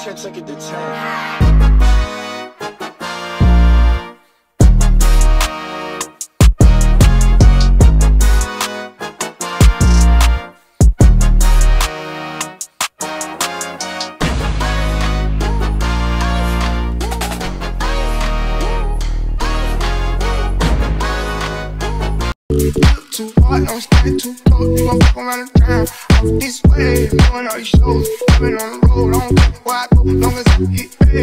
Check it to 10. Too hard, I'm standing too close, you gon' walk around the town. Out this way, knowing all these shows, I've been on the road, I don't care where I go, long as I get paid.